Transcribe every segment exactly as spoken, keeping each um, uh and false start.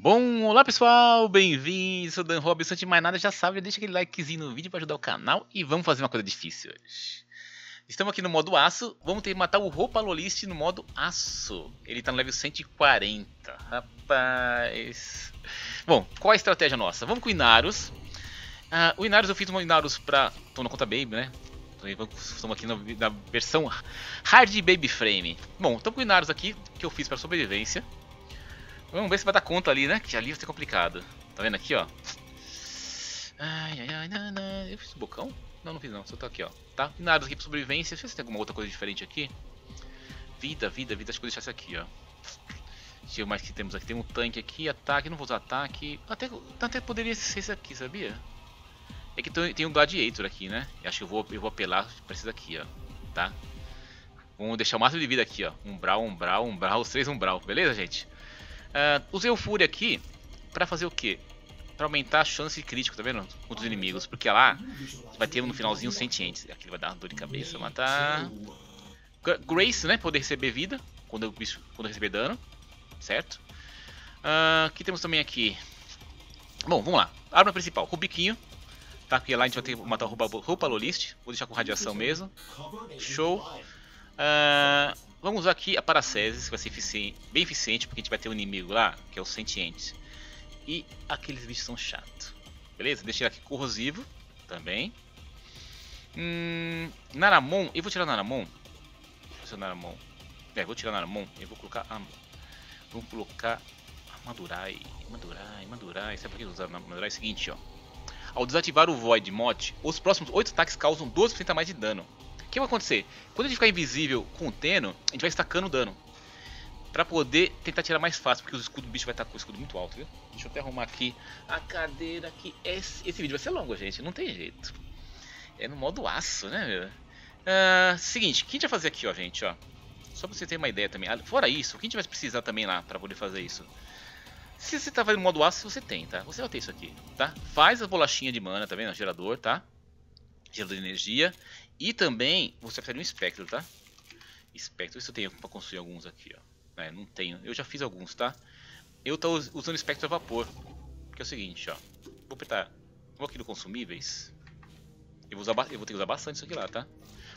Bom, olá pessoal, bem-vindos, sou Dan Robson, antes de mais nada já sabe, já deixa aquele likezinho no vídeo para ajudar o canal e vamos fazer uma coisa difícil hoje. Estamos aqui no modo aço, vamos ter que matar o Ropalolyst no modo aço, ele está no level cento e quarenta, rapaz. Bom, qual a estratégia nossa? Vamos com o Inaros, ah, o Inaros eu fiz um Inaros para, estou na conta Baby, né? Estamos aqui na, na versão Hard Baby Frame. Bom, estamos com o Inaros aqui, que eu fiz para sobrevivência. Vamos ver se vai dar conta ali, né? Que ali vai ser complicado. Tá vendo aqui, ó? Ai, ai, ai, não, não. Eu fiz o bocão? Não, não fiz não. Só tá aqui, ó. Tá? Inaros aqui pra sobrevivência. Deixa eu ver se tem alguma outra coisa diferente aqui. Vida, vida, vida. Acho que eu vou deixar isso aqui, ó. Deixa eu ver mais que temos aqui. Tem um tanque aqui, ataque. Não vou usar ataque. Até, até poderia ser isso aqui, sabia? É que tem um Gladiator aqui, né? Eu acho que eu vou, eu vou apelar pra esse daqui, ó. Tá? Vamos deixar o máximo de vida aqui, ó. Umbral, umbral, umbral. Os três umbral. Beleza, gente? Uh, usei o Fúria aqui pra fazer o quê? Pra aumentar a chance de crítico, tá vendo? Contra os inimigos, porque lá vai ter no finalzinho Sentient. Aqui vai dar uma dor de cabeça, matar. Grace, né? Poder receber vida quando eu, quando eu receber dano, certo? O uh, que temos também aqui? Bom, vamos lá. Arma principal, Rubiquinho. Tá? Porque lá a gente vai ter que matar o Ropalolyst. Vou deixar com radiação mesmo. Show. Uh, Vamos usar aqui a Paracesis, que vai ser eficiente, bem eficiente, porque a gente vai ter um inimigo lá, que é o Sentient. E aqueles bichos são chatos. Beleza? Deixa ele aqui corrosivo também. Hum, Naramon, eu vou tirar Naramon. Deixa eu Naramon. É, vou tirar Naramon. Eu vou colocar a... Vou colocar a Madurai. Madurai, Madurai. Sabe por que usar Madurai? É o seguinte, ó. Ao desativar o Void Mote, os próximos oito ataques causam doze por cento a mais de dano. O que vai acontecer? Quando a gente ficar invisível com o Tenno, a gente vai estacando o dano. Pra poder tentar tirar mais fácil, porque o escudo do bicho vai estar com o escudo muito alto, viu? Deixa eu até arrumar aqui a cadeira que esse, esse vídeo vai ser longo, gente. Não tem jeito. É no modo aço, né, meu? Uh, seguinte, o que a gente vai fazer aqui, ó, gente, ó. Só pra você ter uma ideia também. Fora isso, o que a gente vai precisar também lá pra poder fazer isso? Se você tá fazendo modo aço, você tem, tá? Você vai ter isso aqui, tá? Faz a bolachinha de mana, tá vendo? Gerador, tá? Gerador de energia. E também você precisa de um espectro, tá? Espectro, isso eu tenho pra construir alguns aqui, ó. É, não tenho, eu já fiz alguns, tá? Eu tô usando espectro a vapor. Que é o seguinte, ó. Vou apertar. Vou aqui no consumíveis. Eu vou, usar, eu vou ter que usar bastante isso aqui lá, tá?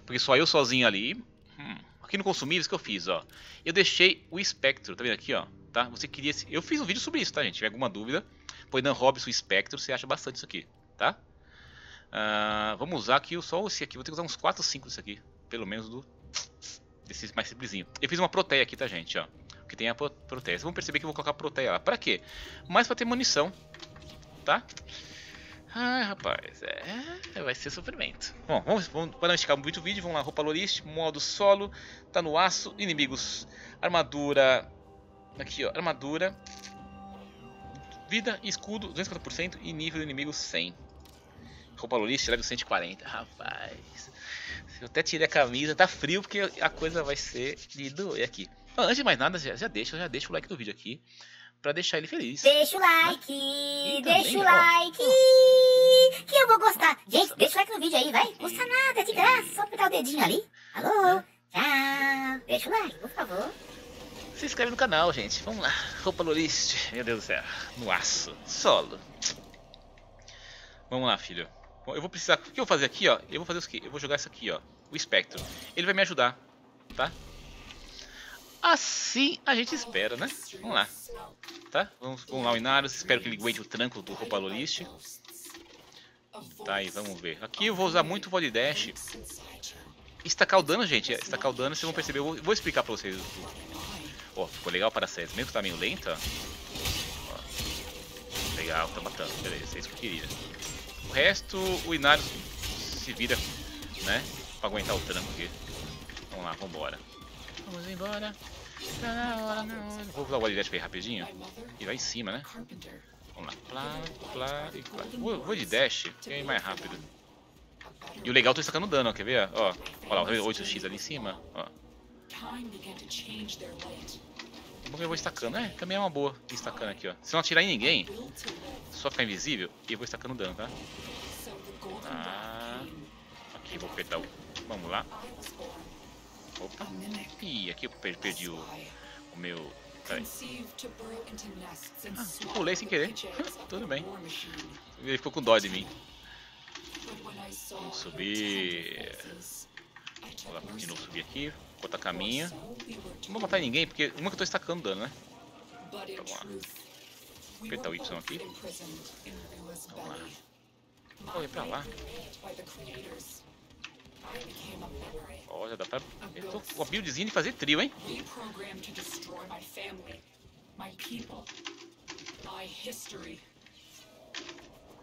Porque só eu sozinho ali. Hum. Aqui no consumíveis que eu fiz, ó. Eu deixei o espectro, tá vendo aqui, ó? Tá? Você queria. Esse... Eu fiz um vídeo sobre isso, tá, gente? Se tiver alguma dúvida, põe Dan Robson espectro, você acha bastante isso aqui, tá? Uh, vamos usar aqui só esse aqui. Vou ter que usar uns quatro ou cinco desse aqui. Pelo menos do desse mais simplesinho. Eu fiz uma Protea aqui, tá, gente? Ó, que tem a Protea. Vocês vão perceber que eu vou colocar a Protea lá. Pra quê? Mas pra ter munição. Tá? Ah, rapaz. É... Vai ser sofrimento. Bom, vamos, vamos para não esticar muito o vídeo. Vamos lá, Ropalolyst. Modo solo. Tá no aço. Inimigos. Armadura. Aqui, ó. Armadura. Vida e escudo. duzentos e cinquenta por cento. E nível do inimigo cem. Ropalolyst, level cento e quarenta, rapaz. Eu até tirei a camisa, tá frio porque a coisa vai ser de doer aqui. Bom, antes de mais nada, já, já deixa, já deixa o like do vídeo aqui pra deixar ele feliz. Deixa o like, né? Também, deixa o ó, like, ó, que eu vou gostar. Gente, deixa o like no vídeo aí, vai. Não custa nada, de graça, só apertar o dedinho ali. Alô, tchau, deixa o like, por favor. Se inscreve no canal, gente, vamos lá. Ropalolyst, meu Deus do céu, no aço, solo. Vamos lá, filho. Bom, eu vou precisar, o que eu vou fazer aqui, ó, eu vou fazer o que? Eu vou jogar isso aqui, ó, o espectro. Ele vai me ajudar, tá? Assim a gente espera, né? Vamos lá, tá? Vamos, vamos lá o Inaros, espero que ele aguente o tranco do Ropalolyst. Tá, e vamos ver. Aqui eu vou usar muito o Void Dash. Estacar o dano, gente, estacar o dano, vocês vão perceber, eu vou, vou explicar pra vocês. Ó, oh, ficou legal para Paracesis, mesmo que tá meio lento, ó. Ó. Legal, tá matando, beleza, é isso que eu queria. O resto, o Inaros se vira, né? Pra aguentar o tranco aqui. Vamos lá, vambora. Vamos embora. Tá na hora, na hora. Vou usar o Void Dash bem rapidinho. E vai em cima, né? Vamos lá. Plá, plá e plá. O Void Dash é mais rápido. E o legal, eu tô estacando dano, ó. Quer ver? Ó, olha lá, o oito x ali em cima. Ó. Eu vou estacando, é, também é uma boa estacando aqui, ó. Se não atirar em ninguém, só ficar invisível, e eu vou estacando dano, tá? Ah, aqui vou apertar o... Vamos lá. Opa. Ih, aqui eu perdi o, o meu... Peraí. Ah, pulei sem querer. Tudo bem. Ele ficou com dó de mim. Vamos subir. Vamos lá, de novo subir aqui. Cortar caminho. Não vou matar ninguém, porque uma que eu tô estacando dano, né? Vamos lá. Apertar o Y aqui. Vamos lá. Olha pra lá. Olha, dá pra. Eu tô com a buildzinha de fazer trio, hein?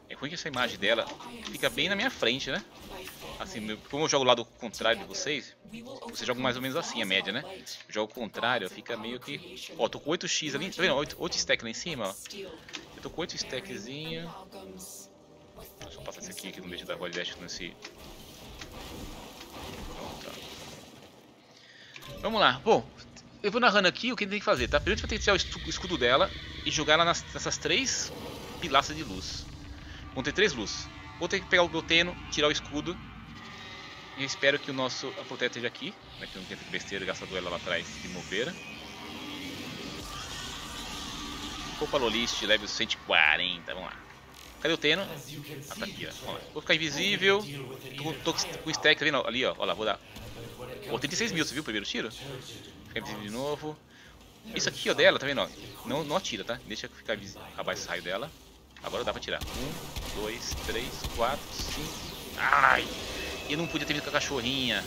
É ruim que essa imagem dela fica bem na minha frente, né? Assim, como eu jogo lá do contrário de vocês, você joga mais ou menos assim a média, né? Eu jogo o contrário, fica meio que. Ó, tô com oito x ali, tá vendo? oito stack lá em cima, ó. Eu tô com oito stackzinho. Deixa eu passar esse aqui, aqui no meio da Void Dash nesse. Vamos lá, bom, eu vou narrando aqui o que a gente tem que fazer, tá? Primeiro a gente vai ter que tirar o escudo dela e jogar ela nas, nessas três pilastras de luz. Vão ter três luzes. Vou ter que pegar o meu Tenno, tirar o escudo. E eu espero que o nosso a Protea esteja aqui, né? Que eu não tenha feito besteira, gastado ela lá atrás de moveira. Ropalolyst, level cento e quarenta, vamos lá. Cadê o Tenno? Ah, tá aqui, ó. Vou ficar invisível. Tô com o stack, tá vendo? Ali, ó, ó lá, vou dar. Pô, trinta e seis mil, você viu o primeiro tiro? Fica invisível de novo. Isso aqui, ó, dela, tá vendo? Ó, não, não atira, tá? Deixa ficar visível, acabar esse raio dela. Agora dá pra tirar. Um, dois, três, quatro, cinco. Ai! Eu não podia ter vindo com a cachorrinha.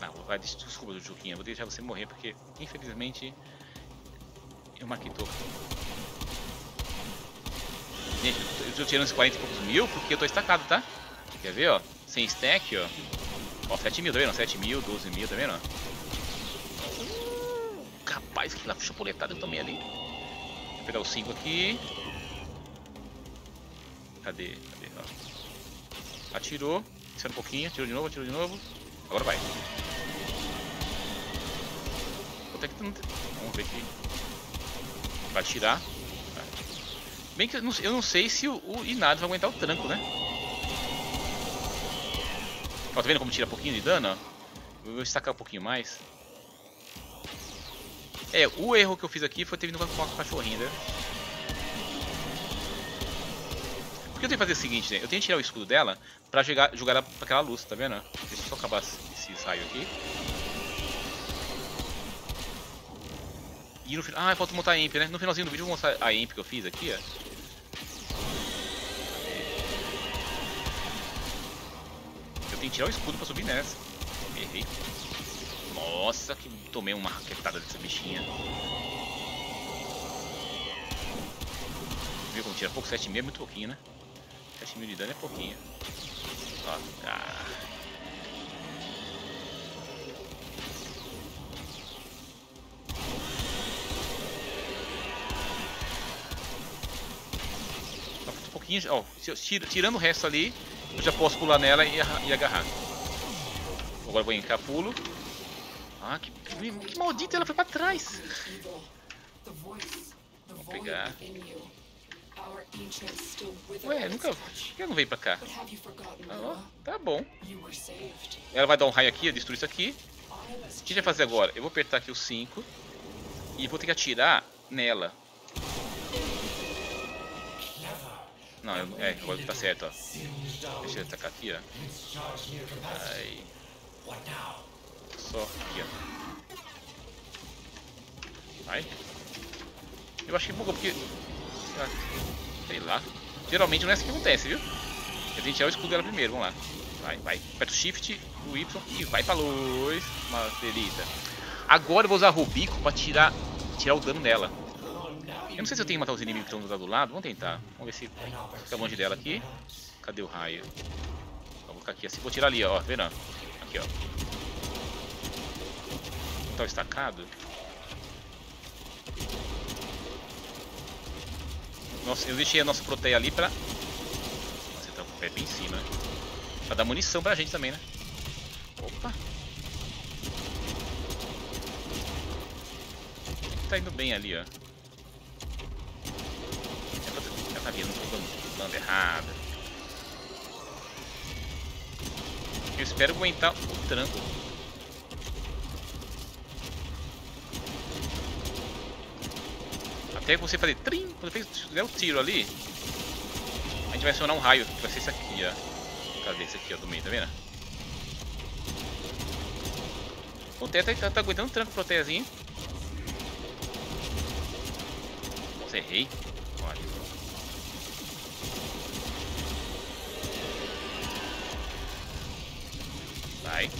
Não, vai, desculpa, Juquinha. Vou deixar você morrer porque, infelizmente, eu marquei toco. Gente, eu tô tirando uns quarenta e poucos mil porque eu tô estacado, tá? Quer ver, ó? Sem stack, ó. Ó, sete mil, tá vendo? sete mil, doze mil, tá vendo? Uh, capaz que lá foi chapuletada eu tomei ali. Vou pegar o cinco aqui. Cadê? Cadê? Ó. Atirou. Descendo um pouquinho. Atirou de novo, atirou de novo. Agora vai. Vou ter que... Vamos ver aqui. Vai atirar. Tá. Bem que eu não, eu não sei se o, o Inaros vai aguentar o tranco, né? Ó, tá vendo como tira um pouquinho de dano? Ó? Vou destacar um pouquinho mais. É, o erro que eu fiz aqui foi ter vindo com a cachorrinha, né? Porque eu tenho que fazer o seguinte, né? Eu tenho que tirar o escudo dela pra jogar, jogar ela pra aquela luz, tá vendo? Deixa eu só acabar esse raio aqui. E no final... Ah, falta montar a imp, né? No finalzinho do vídeo eu vou mostrar a imp que eu fiz aqui, ó. Tem que tirar o escudo pra subir nessa. Errei. Nossa, que tomei uma raquetada dessa bichinha. Viu como tira pouco? sete mil é muito pouquinho, né? sete mil de dano é pouquinho. Ó. Ah. Só um pouquinho. Ó, tirando o resto ali. Eu já posso pular nela e, e agarrar. Agora eu vou encar, pulo. Ah, que, que maldita, ela foi pra trás. Vamos pegar. Ué, nunca. Por que ela não veio pra cá? Ah, tá bom. Ela vai dar um raio aqui, destruir isso aqui. O que a gente vai fazer agora? Eu vou apertar aqui o cinco. E vou ter que atirar nela. Não, eu, é, agora tá certo, ó. Deixa eu atacar aqui, ó. Aí. Só aqui, ó. Vai. Eu acho que bugou porque... Sei lá. Geralmente não é isso que acontece, viu? Eu tenho que tirar o escudo dela primeiro, vamos lá. Vai, vai. Aperta o Shift, o Y e vai pra luz. Masterita. Agora eu vou usar o Rubico pra tirar, tirar o dano dela. Eu não sei se eu tenho que matar os inimigos que estão do lado. Vamos tentar. Vamos ver se fica longe dela aqui. Cadê o raio? Vou colocar aqui assim. Vou tirar ali, ó. Tá vendo? Aqui, ó. Tá estacado. Nossa, eu deixei a nossa Protea ali pra... Nossa, ele tá com o pé bem em cima, né? Pra dar munição pra gente também, né? Opa. Tá indo bem ali, ó. Eu não estou dando errado. Eu espero aguentar o tranco. Até que você fazer trim, quando fez der o tiro ali, a gente vai acionar um raio, que vai ser esse aqui, ó. Cadê esse aqui, ó, do meio, tá vendo? O Protea tá, tá, tá aguentando um tranco, o Proteazinho. Nossa, errei. Olha. Vai.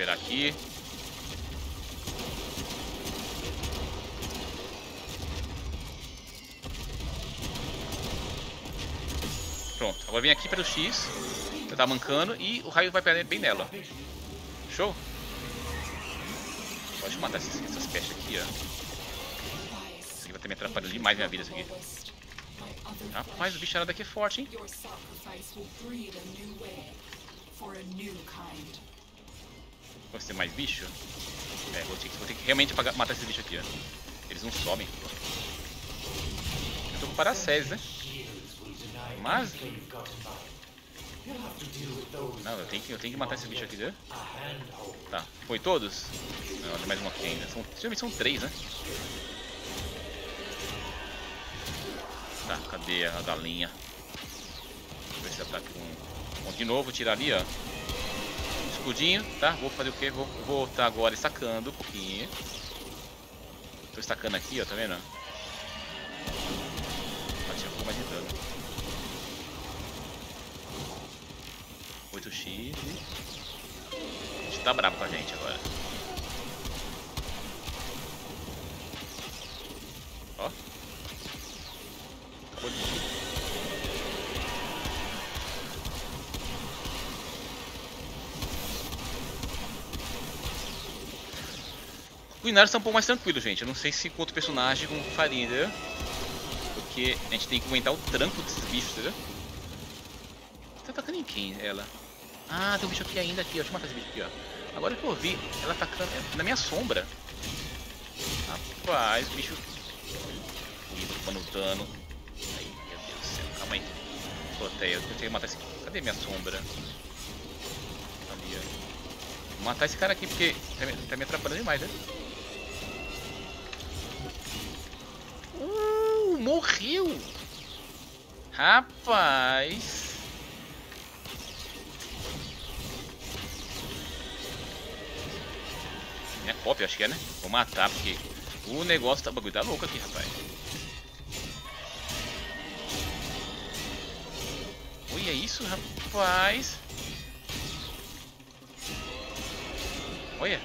Recuperar aqui. Pronto, agora vem aqui para o X, já tá mancando e o raio vai pegar bem nela. Show? Pode matar essas, essas peças aqui, ó. Isso aqui vai ter me atrapalhado demais minha vida, isso aqui. Rapaz, o bicharada aqui é forte, hein? Vamos ter mais bicho? É, vou ter, vou ter que realmente apagar, matar esses bichos aqui, ó. Eles não sobem. Eu tô com Paracesis, né? Mas... Não, eu tenho que, eu tenho que matar esse bicho aqui, né? Tá, foi todos? Não, tem mais um aqui ainda. São, geralmente são três, né? Tá, cadê a galinha? Deixa eu ver se ela tá com... Bom, de novo, vou tirar ali, ó. Escudinho, tá? Vou fazer o quê? Vou voltar tá agora estacando um pouquinho. Tô estacando aqui, ó, tá vendo? Vou tirar um pouco mais de dano. oito x. A gente tá bravo com a gente agora. Ó. Acabou de vir. O Inaros tá um pouco mais tranquilo, gente. Eu não sei se com outro personagem com farinha, entendeu? Porque a gente tem que aumentar o tranco desses bichos, entendeu? Tá atacando em quem ela? Ah, tem um bicho aqui ainda, aqui, ó. Deixa eu matar esse bicho aqui, ó. Agora que eu vi, ela atacando na minha sombra. Rapaz, bicho. Ih, tomando dano. Ai, meu Deus do céu. Calma aí. Protea, eu tenho que matar esse aqui. Cadê minha sombra? Ali, ó. Vou matar esse cara aqui porque tá me, tá me atrapalhando demais, né? Uh, morreu! Rapaz! É cópia, acho que é, né? Vou matar porque o negócio tá, o bagulho tá louco aqui, rapaz. Olha isso, rapaz. Olha.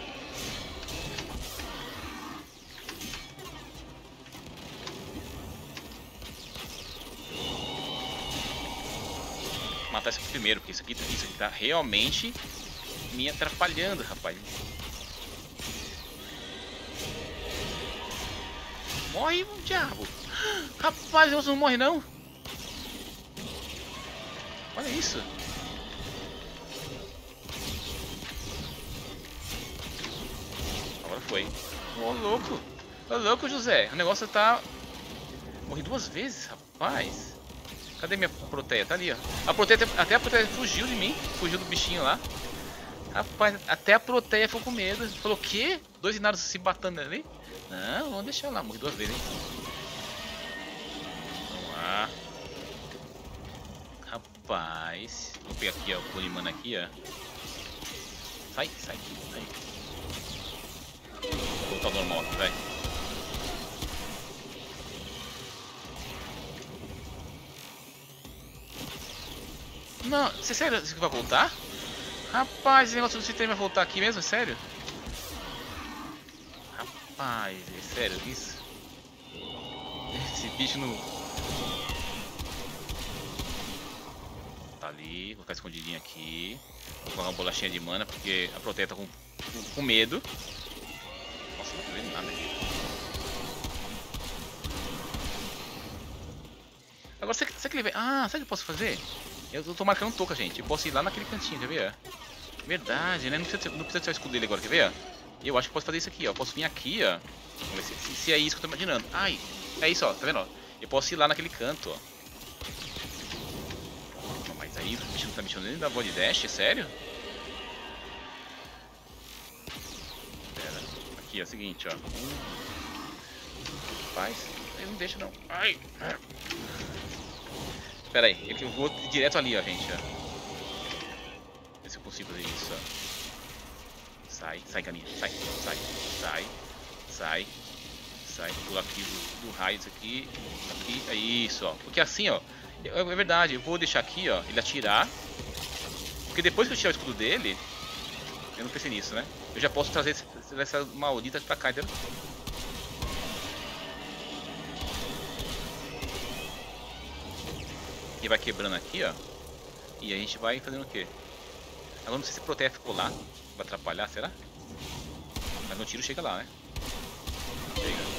Vou matar isso aqui primeiro, porque isso aqui, isso aqui tá realmente me atrapalhando, rapaz. Morre, diabo! Rapaz, Deus não morre não! Olha isso! Agora foi! Ô louco! Ô louco, José! O negócio tá... Morri duas vezes, rapaz! Cadê minha Protea? Tá ali, ó! A Protea, até a Protea fugiu de mim! Fugiu do bichinho lá! Rapaz, até a Protea ficou com medo! Falou, o quê? Dois Inaros se batendo ali? Não, vamos deixar lá, morri duas vezes, hein? Vamos lá. Rapaz. Vou pegar aqui, ó, o Kulimana aqui, ó. Sai, sai, sai. Vou voltar ao normal aqui, vai. Não, você sério que vai voltar? Rapaz, esse negócio do sistema vai voltar aqui mesmo, sério? Rapaz, é sério isso? Esse bicho não... Tá ali, vou colocar escondidinho aqui. Vou colocar uma bolachinha de mana, porque a Protea tá com, com, com medo. Nossa, não tô vendo nada aqui. Agora, será que ele vai... Ah, sabe o que eu posso fazer? Eu tô marcando touca, gente. Eu posso ir lá naquele cantinho, quer ver? Verdade, né? Não precisa, não precisa tirar o escudo dele agora, quer ver? Eu acho que posso fazer isso aqui, ó. Eu posso vir aqui, ó. Vamos ver se, se, se é isso que eu tô imaginando. Ai, é isso, ó. Tá vendo, ó? Eu posso ir lá naquele canto, ó. Mas aí o bicho não tá mexendo nem da Void Dash, sério? aqui, é o seguinte, ó. Faz. Ele não deixa, não. Ai! Pera aí, eu vou direto ali, ó, gente, ó. Ver se eu consigo fazer isso, ó. Sai, sai, caminha. Sai, sai, sai, sai. Sai, pular aqui do, do raio, isso aqui. Aqui, é isso, ó. Porque assim, ó. É verdade, eu vou deixar aqui, ó, ele atirar. Porque depois que eu tirar o escudo dele... Eu não pensei nisso, né? Eu já posso trazer essa maldita pra cá, entendeu? E vai quebrando aqui, ó. E a gente vai fazendo o quê? Agora não sei se a Protea ficou lá. Vai atrapalhar, será? Mas meu tiro chega lá, né? Chega.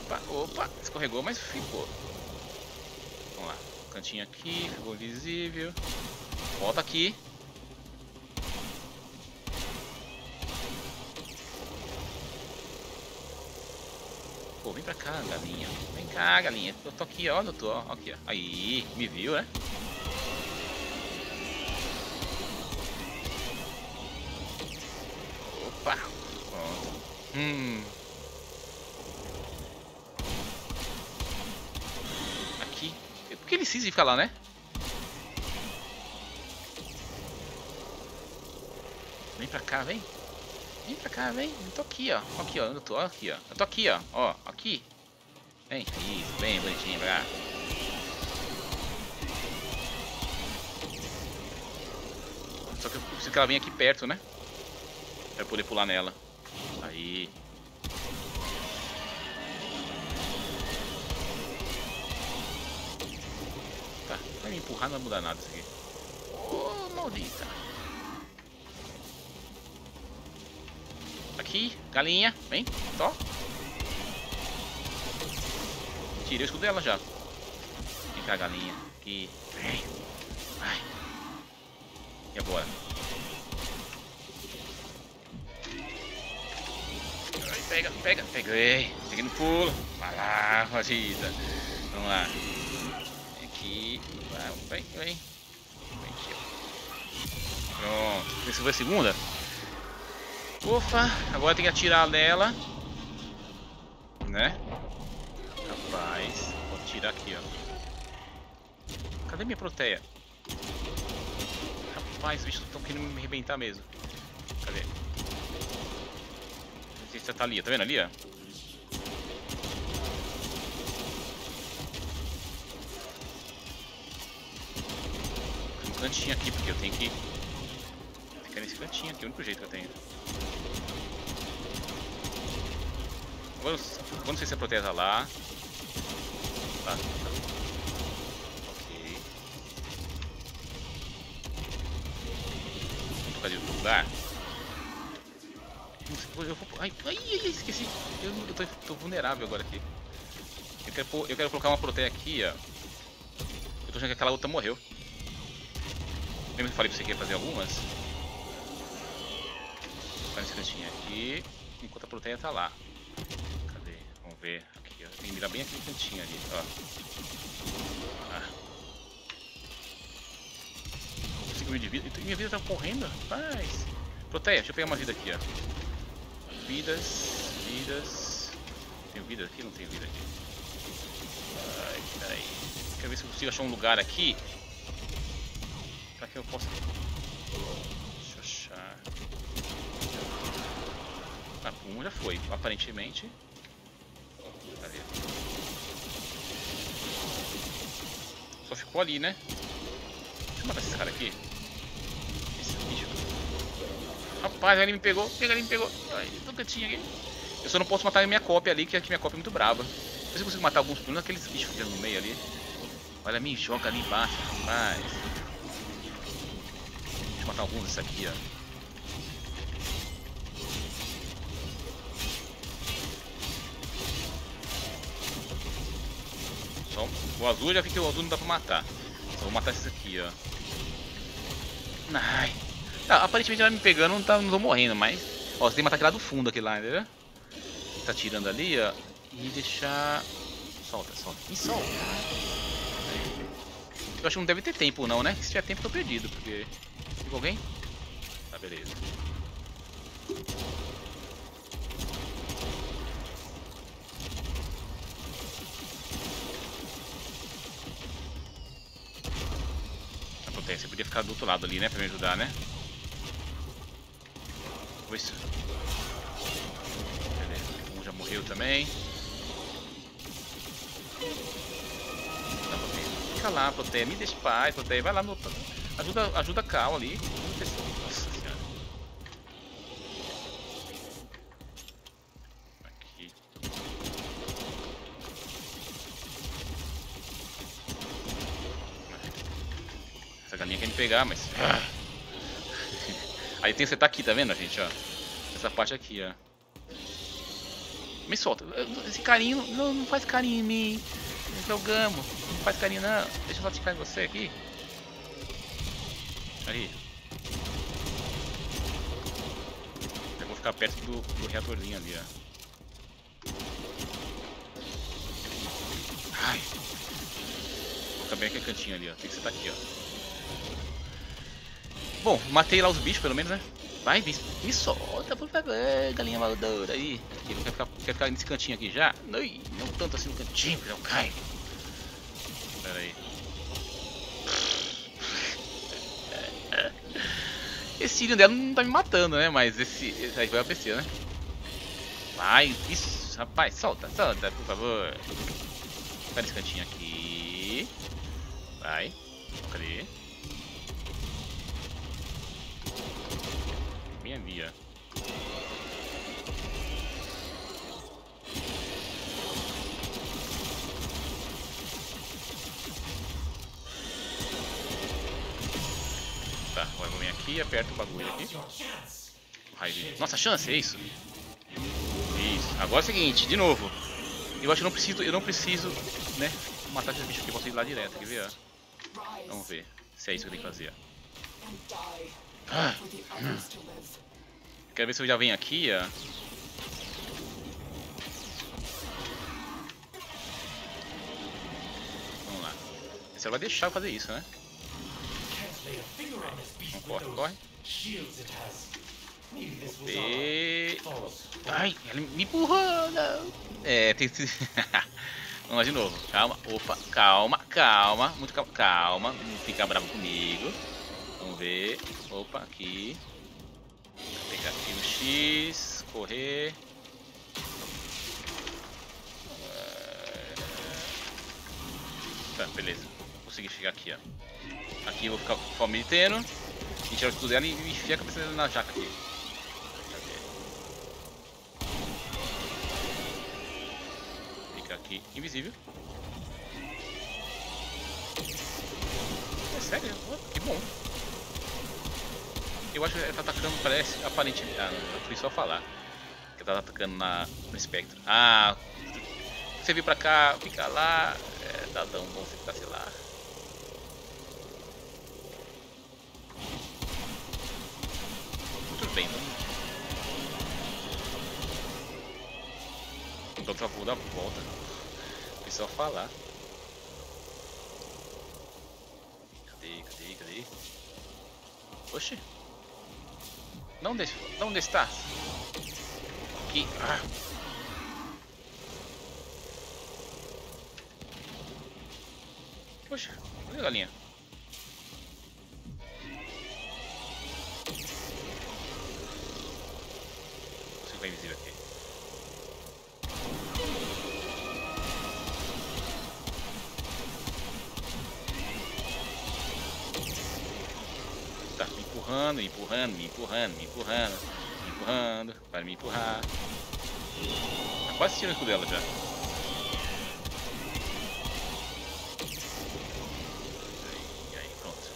Opa, opa, escorregou, mas ficou. Vamos lá, cantinho aqui, ficou visível. Volta aqui. Pô, vem pra cá, galinha. Vem cá, galinha. Eu tô aqui, ó, eu tô, ó, aqui, ó. Aí, me viu, né? Opa, pronto. Hum. Porque ele precisa ficar lá, né? Vem pra cá, vem. Vem pra cá, vem. Eu tô aqui, ó. Aqui, ó. Eu tô aqui, ó. Eu tô aqui, ó. Ó, aqui. Vem. Isso, vem, bonitinho, pra cá. Só que eu preciso que ela venha aqui perto, né? Pra eu poder pular nela. Aí. Vai me empurrar, não vai mudar nada isso aqui. Ô, oh, maldita. Aqui, galinha, vem, só. Tirei o escudo dela já. Vem cá, galinha. Aqui, vem. Vai. E agora? Pega, pega, peguei. Peguei no pulo. Vai lá, maldita. Vamos lá. Aqui. Vem, vem. Vem aqui, ó. Pronto. Esse foi a segunda. Ufa. Agora tem que atirar nela. Né? Rapaz. Vou atirar aqui, ó. Cadê minha Protea? Rapaz, os bichos estão querendo me arrebentar mesmo. Cadê? Não sei se ela tá ali. Tá vendo ali, ó? Cantinho aqui, porque eu tenho que ficar nesse cantinho aqui, é o único jeito que eu tenho. Agora, eu não sei se a Protea lá. Tá, tá. Ok. Vou fazer o lugar. Eu vou. Ai, ai, esqueci. Eu, eu tô, tô vulnerável agora aqui. Eu quero, eu quero colocar uma Protea aqui, ó. Eu tô achando que aquela outra morreu. Lembra que eu falei pra você que ia fazer algumas? Faz esse cantinho aqui, enquanto a Protea tá lá. Cadê? Vamos ver. Aqui, ó. Tem que mirar bem aquele cantinho ali, ó. Ah. Consigo me dividir. Minha vida tá correndo, rapaz. Protea, deixa eu pegar uma vida aqui, ó. Vidas, vidas. Tenho vida aqui? Não tenho vida aqui. Ai, peraí. Quero ver se eu consigo achar um lugar aqui. Que eu posso. Deixa eu achar. Ah, um já foi, aparentemente. Cadê? Só ficou ali, né? Deixa eu matar esse cara aqui. Esse bicho. Rapaz, ele me pegou. Ele me pegou. Ai, tô quietinho aqui. Eu só não posso matar a minha cópia ali, que a minha cópia é muito brava. Se eu consigo matar alguns problemas, aqueles bichos que no meio ali. Olha, me joga ali embaixo, rapaz. Matar alguns desses aqui, ó. Só o azul, eu já vi que o azul não dá pra matar. Só vou matar esses aqui, ó. Ai. Tá, aparentemente ela me pegando, não, tá, não tô morrendo, mas... Ó, você tem que matar aquele lá do fundo, aquele lá, entendeu? Tá tirando ali, ó. E deixar... Solta, solta. E solta. Eu acho que não deve ter tempo não, né? Se tiver tempo, eu tô perdido, porque... Alguém? Tá, beleza. A potência podia ficar do outro lado ali, né? Pra me ajudar, né? Isso. Beleza. Um já morreu também. Tá, Protea. Fica lá, Protea. Me deixa paz, Protea. Vai lá, meu. Ajuda, ajuda a Cal ali. Nossa senhora. Aqui. Essa galinha quer me pegar, mas. Aí tem que você tá aqui, tá vendo, gente, ó? Essa parte aqui, ó. Me solta. Esse carinho, não, não faz carinho em mim. Não faz carinho, não. Deixa eu só ficar em você aqui. Aí. Eu vou ficar perto do, do reatorzinho ali, ó. Ai. Vou ficar bem aqui no cantinho ali, ó. Tem que você tá aqui, ó. Bom, matei lá os bichos, pelo menos, né? Vai, bicho. Me solta, por favor, galinha maluca. Aí. Ele quer ficar, quer ficar nesse cantinho aqui já? Não, não tanto assim no cantinho, não cai. Pera aí. Esse filho dela não tá me matando, né? Mas esse, esse aí foi a P C, né? Vai, isso, rapaz. Solta, solta, por favor. Fica nesse cantinho aqui. Vai. Cadê? Minha via. Tá, agora eu vou vir aqui e aperto o bagulho aqui. Raio. Nossa, chance, é isso? Isso. Agora é o seguinte, de novo. Eu acho que não preciso, eu não preciso, né, matar esses bichos aqui, eu posso ir lá direto, quer ver? Ó. Vamos ver se é isso que eu tenho que fazer, ó. Ah, hum. Quero ver se eu já venho aqui, ó. Vamos lá. Você vai deixar eu fazer isso, né? Não corre, corre. E... ai, ele me empurrou, não. É, tem que... Vamos lá de novo. Calma, opa, calma, calma. Muito calma, calma. Não fica bravo comigo. Vamos ver. Opa, aqui. Vou pegar aqui o X. Correr. Tá, beleza. Consegui chegar aqui, ó. Aqui eu vou ficar com o militeiro. Encher o escudo dela e enfiar a cabeça dela na jaca aqui. Fica aqui invisível. É sério? Que bom. Eu acho que ela tá atacando, parece, aparentemente, ah, não, eu fui só falar que ela tá atacando na, no espectro. Ah, você vir pra cá, fica lá, é, tá tão bom você ficar, sei lá. Tudo bem, né? Então travou da volta, fui só falar. Cadê, cadê, cadê? Oxi. Não deixa, não deixa tá. Aqui. Ah. Poxa, olha a galinha. Você vai invisível aqui. Me empurrando, me empurrando, me empurrando, me empurrando, para me empurrar. Tá quase tirando o escudo dela já. E aí, aí, pronto.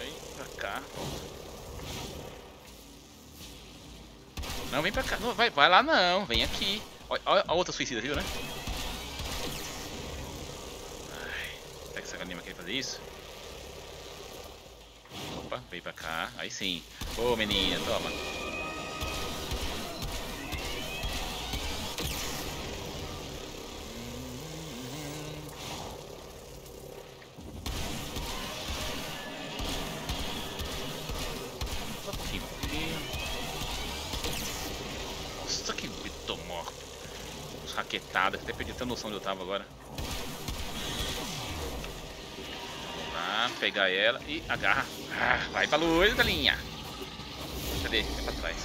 Aí, pra cá, pronto. Não, vem pra cá. Não, vai, vai lá não. Vem aqui. Olha, olha a outra suicida, viu, né? Ai, será que essa galinha vai querer fazer isso? Opa, veio pra cá. Aí sim. Ô, menina, toma. raquetada. Até perdi até a noção de eu tava agora. Vamos lá, pegar ela e agarra. Ah, vai pra luz, galinha. Cadê? É pra trás.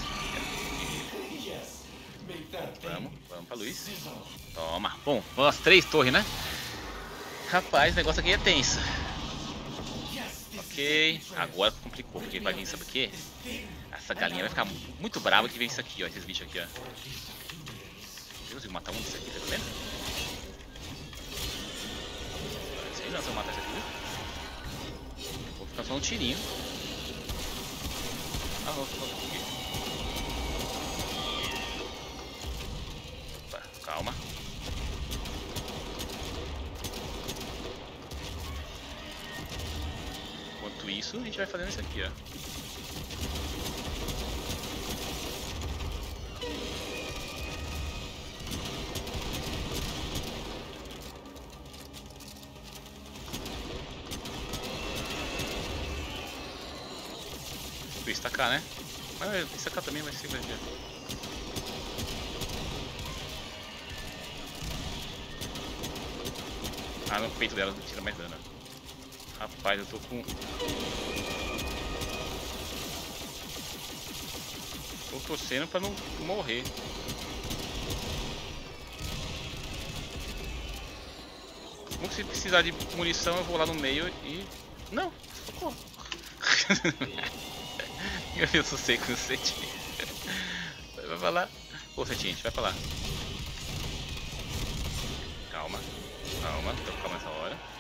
Vamos, vamos pra luz. Toma. Bom, vamos as três torres, né? Rapaz, o negócio aqui é tenso. Ok, agora complicou, porque vai vir, sabe o que? Essa galinha vai ficar muito brava que vem isso aqui, ó, esses bichos aqui, ó. Meu Deus, eu vou matar um disso aqui, tá vendo? Não sei não se eu matar isso aqui. Vou ficar só um tirinho. Ah, não, só um pouquinho. Opa, calma. Isso, a gente vai fazendo isso aqui, ó. Vou estacar, né? Mas estacar também vai ser mais difícil. Ah, no peito dela não tira mais dano. Rapaz, eu tô com... Tô torcendo pra não morrer. Como se precisar de munição, eu vou lá no meio e... Não! Socorro! Eu sussei com o Sentient. Vai pra lá. Ô, Sentient, vai pra lá. Calma. Calma, tô calma essa hora.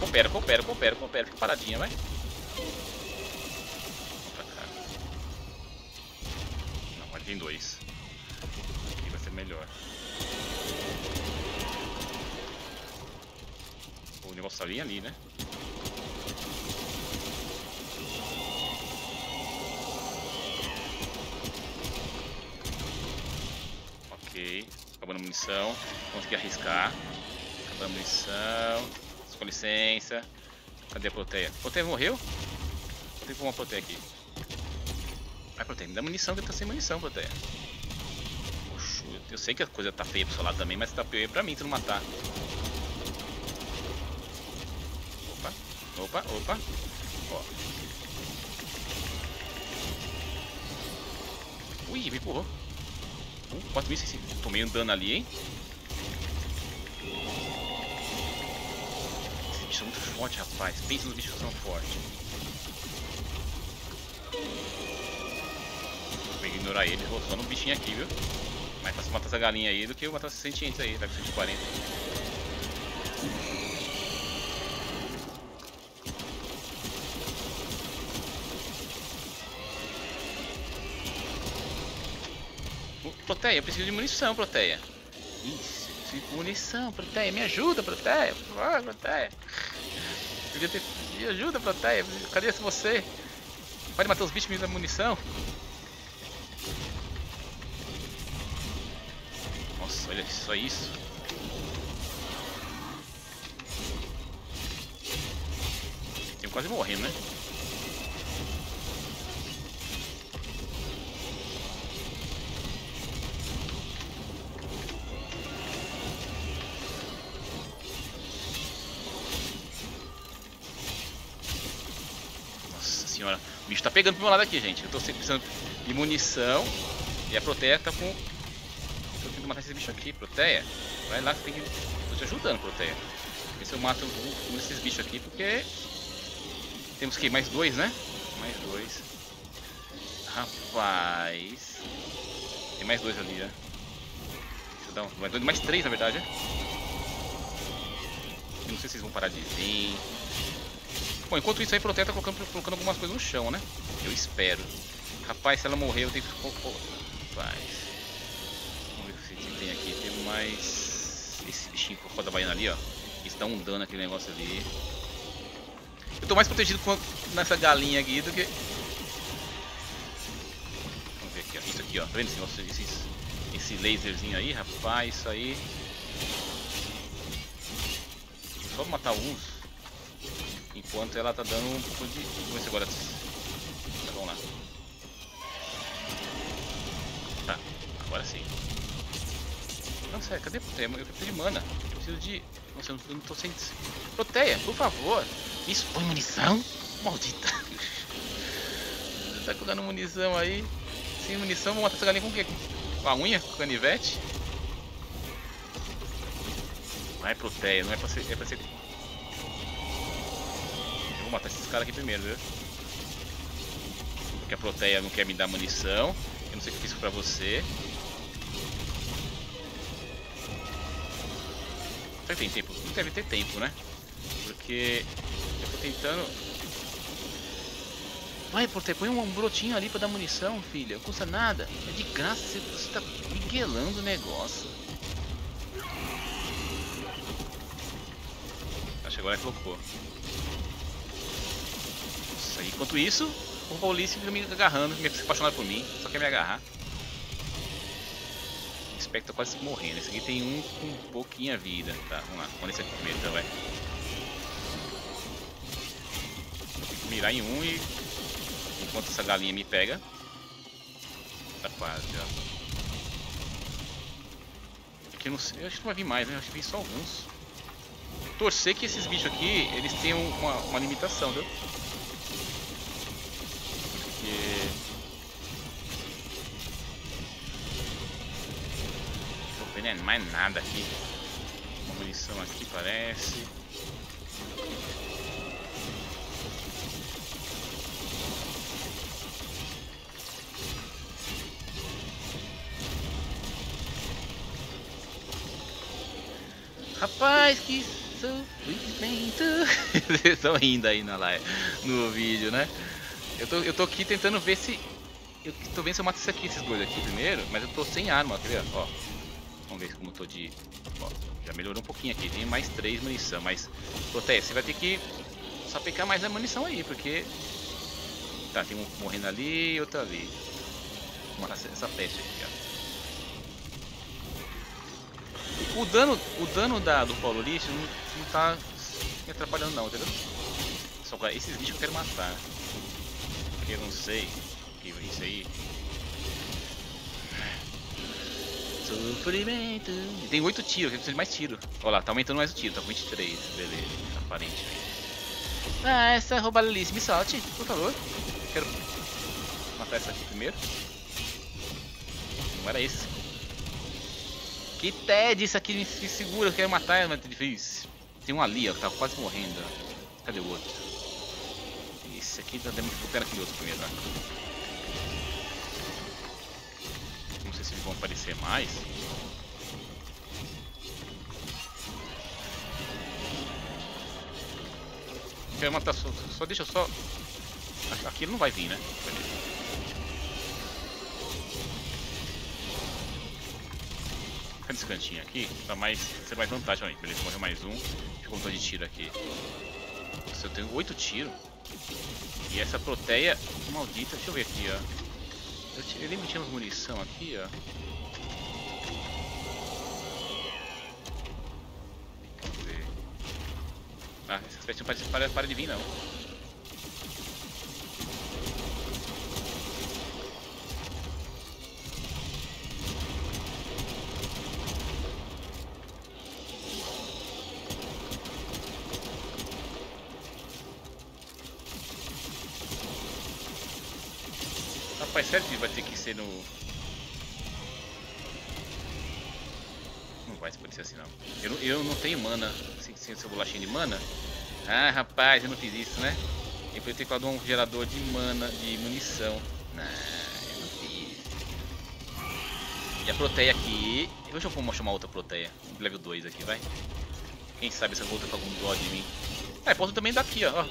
Coopera, coopera, coopera, coopera, fica paradinha, vai. Não, mas tem dois. Aqui vai ser melhor. O dinossaurinho ali, né? Ok, acabando a munição. Consegui arriscar. Acabando a munição. Com licença. Cadê a Protea? Protea morreu? Tem uma Protea aqui. Vai, Protea, me dá munição, que tá sem munição, Protea. Poxa, eu sei que a coisa tá feia pro seu lado também, mas tá feia pra mim se não matar. Opa, opa, opa. Ó. Ui, me empurrou. Uh, quatro mil e seiscentos. Tomei um dano ali, hein? São muito fortes, rapaz. Pensa nos bichos que são fortes. Vou ignorar ele, vou só no bichinho aqui, viu? Mais fácil matar essa galinha aí do que eu matar esses sentientes aí, tá com cento e quarenta. Proteia, eu preciso de munição, Proteia. Isso. Munição, Proteia, me ajuda, Proteia, por favor, Proteia. Ter... Me ajuda, Proteia, cadê você? Pode matar os bichos e me dar munição? Nossa, olha só isso. Eu quase morrendo, né? O bicho tá pegando pro meu lado aqui, gente. Eu tô sempre precisando de munição. E a Protea tá com... Eu tenho que matar esse bicho aqui, Protea. Vai lá, você tem que... Tô te ajudando, Protea. Porque se eu mato um desses bichos aqui, porque... Temos que ir mais dois, né? Mais dois. Rapaz... Tem mais dois ali, né? Deixa eu dar um... Mais dois, mais três, na verdade, né? Eu não sei se vocês vão parar de vir. Bom, enquanto isso aí, Protea tá colocando, colocando algumas coisas no chão, né? Eu espero. Rapaz, se ela morrer, eu tenho que... Rapaz. Vamos ver o que tem aqui. Tem mais... Esse bichinho com a roda baiana ali, ó. Isso dá um dano aquele negócio ali. Eu tô mais protegido com... nessa galinha aqui do que... Vamos ver aqui, ó. Isso aqui, ó. Tá vendo esse negócio? Esse, esse laserzinho aí, rapaz. Isso aí... Só matar uns. Enquanto ela tá dando um pouco de... Vamos ver agora. Tá, vamos lá. Tá, agora Sério, cadê Protea? Eu preciso de mana. Eu preciso de... Nossa, eu não tô sem... Protea, por favor. Isso foi munição? Maldita. Tá colocando munição aí. Sem munição, vou matar essa galinha com o quê? Com a unha? Com o canivete? Não é Protea, não é pra ser... É pra ser... Eu vou matar esses caras aqui primeiro, viu? Porque a Protea não quer me dar munição. Eu não sei o que eu fiz pra você. Será que tem tempo? Não deve ter tempo, né? Porque eu tô tentando... Vai, Protea, põe um brotinho ali pra dar munição, filha. Não custa nada. É de graça, você, você tá miguelando o negócio. Acho que agora colocou. Nossa, enquanto isso... O Ropalolyst fica me agarrando, me apaixonado por mim, só quer me agarrar. O Spectre tá quase morrendo, esse aqui tem um com pouquinha vida. Tá, vamos lá, vamos nesse aqui primeiro, então, vai. Tem que mirar em um e... Enquanto essa galinha me pega. Tá quase, ó. Aqui eu não sei, eu acho que não vai vir mais, né? Eu acho que vem só alguns. Torcer que esses bichos aqui, eles tenham uma, uma limitação, viu? Não tô vendo mais nada aqui. Uma munição aqui parece. Rapaz, que sofrimento! Vocês estão rindo aí na live, no vídeo, né? Eu tô, eu tô aqui tentando ver se... Eu tô vendo se eu mato esse aqui, esses dois aqui primeiro, mas eu tô sem arma, quer ver? Ó, vamos ver como eu tô de... Ó, já melhorou um pouquinho aqui, tem mais três munição, mas... Protea, você vai ter que sapecar mais a munição aí, porque... Tá, tem um morrendo ali e outro ali. Vou matar essa peste aqui, ó. O dano, o dano da, do Ropalolyst não, não tá me atrapalhando não, entendeu? Só que esses bichos eu quero matar. Eu não sei o que é isso aí. Sofrimento. E tem oito tiros, eu preciso de mais tiro. Olha lá, tá aumentando mais o tiro, tá com vinte e três. Beleza, aparentemente. Ah, essa Ropalolyst, me solte, por favor. Quero matar essa aqui primeiro. Não era esse. Que tédio, isso aqui me segura, eu quero matar, mas é difícil. Tem um ali, ó, que tá quase morrendo. Cadê o outro? Esse aqui tá dando que aquele outro primeiro. Tá? Não sei se eles vão aparecer mais. Quero matar só, só deixa eu só. Aqui ele não vai vir, né? Fica nesse cantinho aqui, tá mais. Você vai vantagem aí, beleza? Morreu mais um. Ficou um tanto de tiro aqui. Nossa, eu tenho oito tiros. E essa Protea maldita, deixa eu ver aqui, ó. Eu, eu lembro que tinha munição aqui, ó. Deixa eu ver. Ah, essa espécie não parece, para, para de vir, não. Rapaz, sério que vai ter que ser no... Não vai ser assim não. Eu, eu não tenho mana, sem, sem essa bolachinha de mana. Ah, rapaz, eu não fiz isso, né? Eu podia ter colocado um gerador de mana, de munição. Ah, eu não fiz. E a Protea aqui... Deixa eu vou chamar outra Protea. Level dois aqui, vai. Quem sabe essa volta com algum dó de mim. É, posso também daqui, ó.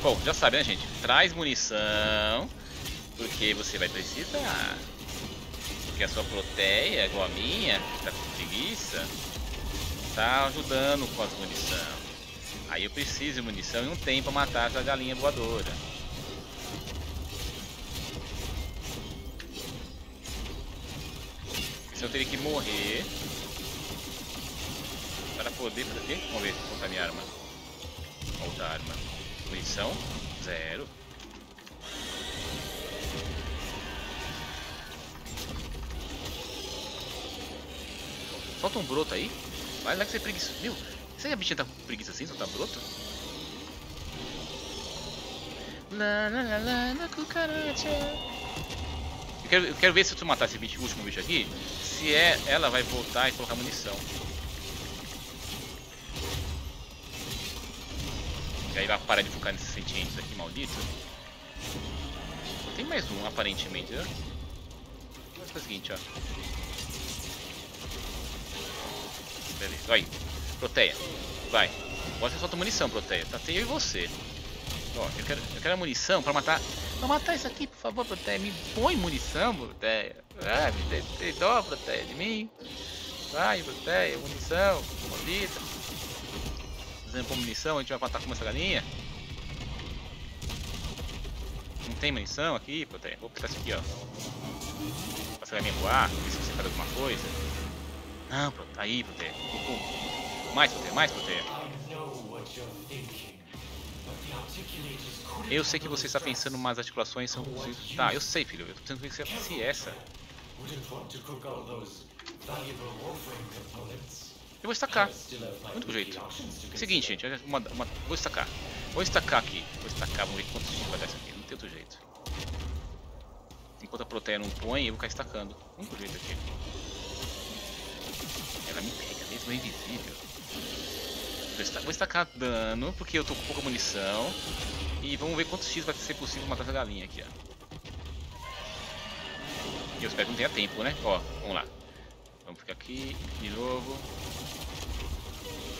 Bom, já sabe, né, gente? Traz munição, porque você vai precisar. Porque a sua Protea, igual a minha, que tá com preguiça, tá ajudando com as munição. Aí eu preciso de munição e não tem pra matar essa galinha voadora. Senão eu teria que morrer para poder fazer. Vamos ver, vou colocar minha arma. Outra arma. Munição, zero. Solta um broto aí. Vai lá que você é preguiça. Meu, será que a bichinha tá com preguiça assim? Soltar broto? Lá, lá, lá, lá, na cucaracha. Eu quero, eu quero ver se tu matar esse bicho, último bicho aqui. Se é, ela vai voltar e colocar munição. E aí vai parar de focar nesses sentientes aqui, maldito. Tem mais um, aparentemente, né? Vamos fazer o seguinte, ó. Beleza, olha aí. Protea, vai. Agora você solta munição, Protea. Tá até eu e você. Ó, eu quero, eu quero a munição pra matar... Pra matar isso aqui, por favor, Protea. Me põe munição, Protea. Ah, me dê, dê dó, Protea, de mim. Vai, Protea, munição, maldita. Fazendo com munição, a gente vai matar com essa galinha. Não tem munição aqui, Protea. Vou puxar isso aqui, ó. Pra essa galinha voar, ver se você faz alguma coisa. Não, Protea. Aí, Protea. Mais, Protea, mais, Protea. Eu sei que você está pensando, mas articulações são... Tá, eu sei, filho. Eu tô pensando que você aprecie essa. Eu vou estacar. Muito jeito. É o seguinte, gente. Uma, uma, vou estacar. Vou estacar aqui. Vou estacar. Vamos ver quantos vai dar isso aqui. Não tem outro jeito. Enquanto a Protea não põe, eu vou ficar estacando. O único jeito aqui. Ela me pega mesmo, é invisível. Vou estacar, vou estacar dano, porque eu tô com pouca munição. E vamos ver quantos X vai ser possível matar essa galinha aqui, ó. E eu espero que não tenha tempo, né? Ó, vamos lá. Vamos ficar aqui, de novo.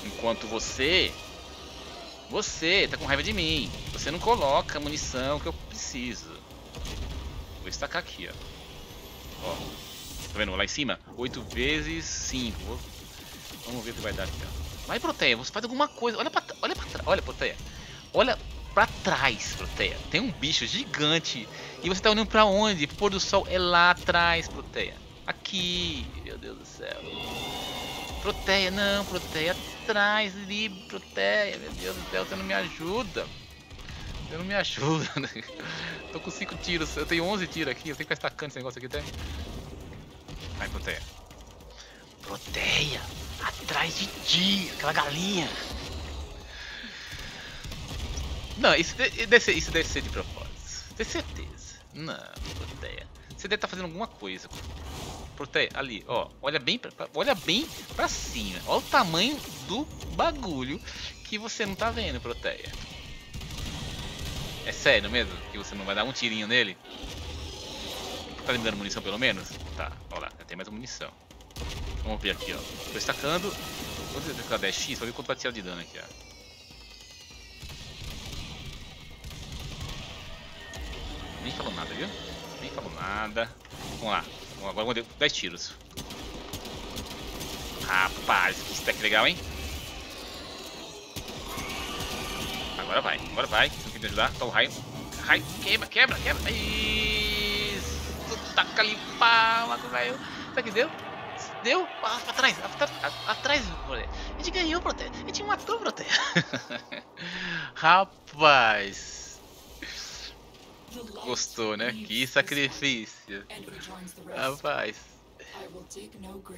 Enquanto você... Você tá com raiva de mim. Você não coloca a munição que eu preciso. Vou estacar aqui, ó. Ó. Tá vendo? Lá em cima? oito vezes cinco. Vamos ver o que vai dar aqui, ó. Vai, Protea. Você faz alguma coisa. Olha pra trás. Olha pra trás. Olha, Protea. Olha pra trás, Protea. Tem um bicho gigante. E você tá olhando pra onde? O pôr do sol é lá atrás, Protea. Aqui. Meu Deus do céu. Protea, não, Protea, atrás, livre, Protea, meu Deus do céu, você não me ajuda, você não me ajuda, tô com cinco tiros, eu tenho onze tiros aqui, eu tenho que ficar estacando esse negócio aqui até. Vai, Protea, Protea, atrás de ti, aquela galinha. Não, isso deve ser, isso deve ser de propósito, tenho certeza. Não, Protea, você deve estar fazendo alguma coisa. Protea, ali, ó, olha bem pra, pra, olha bem pra cima, olha o tamanho do bagulho que você não tá vendo, Protea. É sério mesmo que você não vai dar um tirinho nele? Tá me dando munição pelo menos? Tá, ó lá, já tem mais uma munição. Vamos ver aqui, ó, tô estacando, vou destacar dez X, pra ver quanto vai tirar de dano aqui, ó. Nem falou nada, viu? Nem falou nada. Vamos lá. Agora vou dar dez tiros. Rapaz, que stack legal, hein? Agora vai, agora vai. Se não quiser ajudar, tá o raio. Raio, quebra, quebra, quebra. Isso, taca ali, palma, velho. Será que deu? Deu? Ah, pra trás, atrás, Protea. A gente ganhou, Protea. A gente matou, Protea. Rapaz. Gostou, né? Que sacrifício. Rapaz.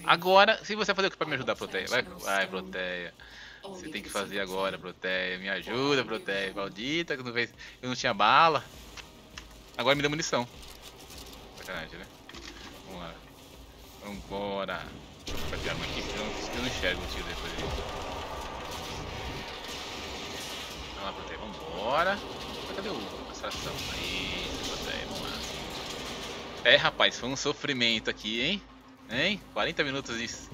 Agora, se você fazer o que pra me ajudar, Protea? Vai, vai, Protea. Você tem que fazer agora, Protea. Me ajuda, Protea. Maldita, que não fez... eu não tinha bala. Agora me deu munição. Sacanagem, né? Vamos lá. Vambora. Deixa eu fazer a arma aqui, senão eu não enxergo o tiro depois disso. Vamos lá, Protea. Vambora. Cadê o... Aí, Protea, vamos lá. É, rapaz, foi um sofrimento aqui, hein? Hein? quarenta minutos disso.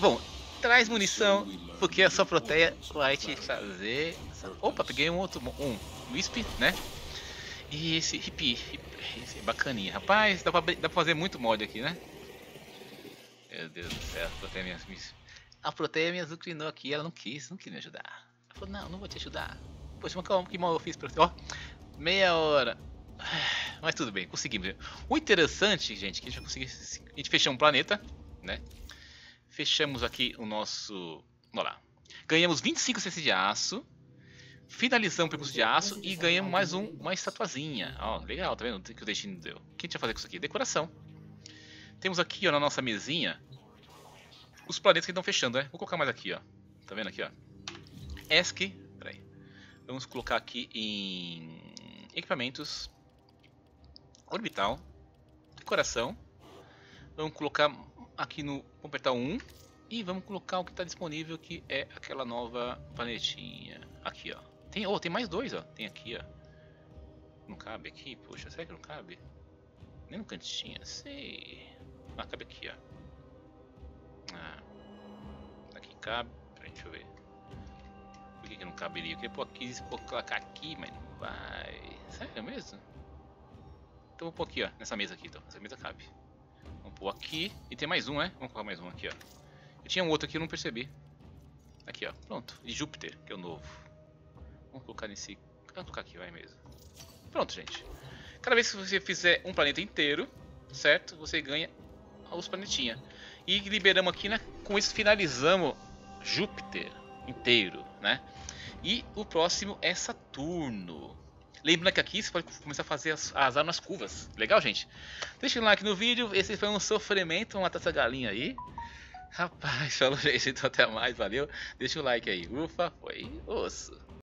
Bom, traz munição, porque a sua Protea vai te fazer... Opa, peguei um outro, um Wisp, né? E esse hippie, esse é bacaninha. Rapaz, dá pra, dá pra fazer muito mod aqui, né? Meu Deus do céu, a Protea me, a Protea me azucrinou aqui, ela não quis, não quis me ajudar. Ela falou, não, não vou te ajudar. Poxa, mas calma, que mal eu fiz pra você, ó, meia hora, mas tudo bem, conseguimos. O interessante, gente, que a gente conseguiu, a gente fechou um planeta, né, fechamos aqui o nosso, vamos lá, ganhamos vinte e cinco C C de aço, finalizamos o percurso de aço e ganhamos mais um, uma estatuazinha, ó, legal, tá vendo o que o destino deu. O que a gente vai fazer com isso aqui? Decoração. Temos aqui, ó, na nossa mesinha, os planetas que estão fechando, né? Vou colocar mais aqui, ó. Tá vendo aqui, ó? E S C. Peraí. Vamos colocar aqui em equipamentos. Orbital. Decoração. Vamos colocar aqui no completar um. E vamos colocar o que está disponível, que é aquela nova planetinha. Aqui, ó. Tem, oh, tem mais dois, ó. Tem aqui, ó. Não cabe aqui? Poxa, será que não cabe? Nem no cantinho, sei. Ah, cabe aqui, ó. Ah. Aqui cabe. Peraí, deixa eu ver. Por que, que não caberia? Eu queria pôr aqui, vou colocar aqui, mas não vai. Sério mesmo? Então vou pôr aqui, ó. Nessa mesa aqui, então. Essa mesa cabe. Vamos pôr aqui. E tem mais um, né? Vamos colocar mais um aqui, ó. Eu tinha um outro aqui, eu não percebi. Aqui, ó. Pronto. E Júpiter, que é o novo. Vamos colocar nesse... Vamos colocar aqui, vai mesmo. Pronto, gente. Cada vez que você fizer um planeta inteiro, certo? Você ganha os planetinhas. E liberamos aqui, né? Com isso finalizamos Júpiter inteiro, né? E o próximo é Saturno. Lembrando que aqui você pode começar a fazer as, as armas curvas. Legal, gente? Deixa um like no vídeo. Esse foi um sofrimento. Vamos matar essa galinha aí. Rapaz, falou, gente. Então até mais. Valeu. Deixa o like aí. Ufa, foi osso.